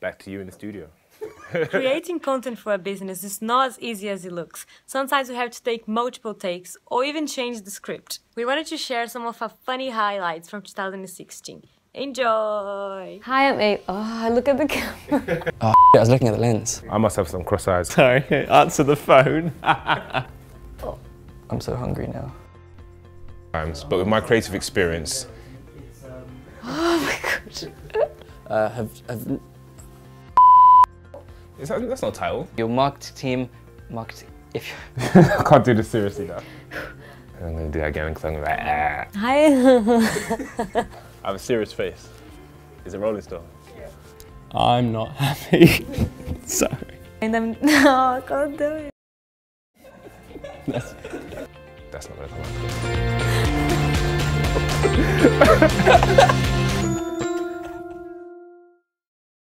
Back to you in the studio. Creating content for a business is not as easy as it looks. Sometimes we have to take multiple takes or even change the script. We wanted to share some of our funny highlights from 2016. Enjoy! Hi, I'm A. Oh, look at the camera. Oh, I was looking at the lens. I must have some cross eyes. Sorry, answer the phone. Oh, I'm so hungry now. But with my creative experience... Oh my God. That's not a title. Your marketing team, if you... I can't do this seriously now. I'm going to do that again because I'm going to be like, ah. Hi. I have a serious face. Is it Rolling Stone? Yeah. I'm not happy. Sorry. And I'm... No, I can't do it. That's not going to come out.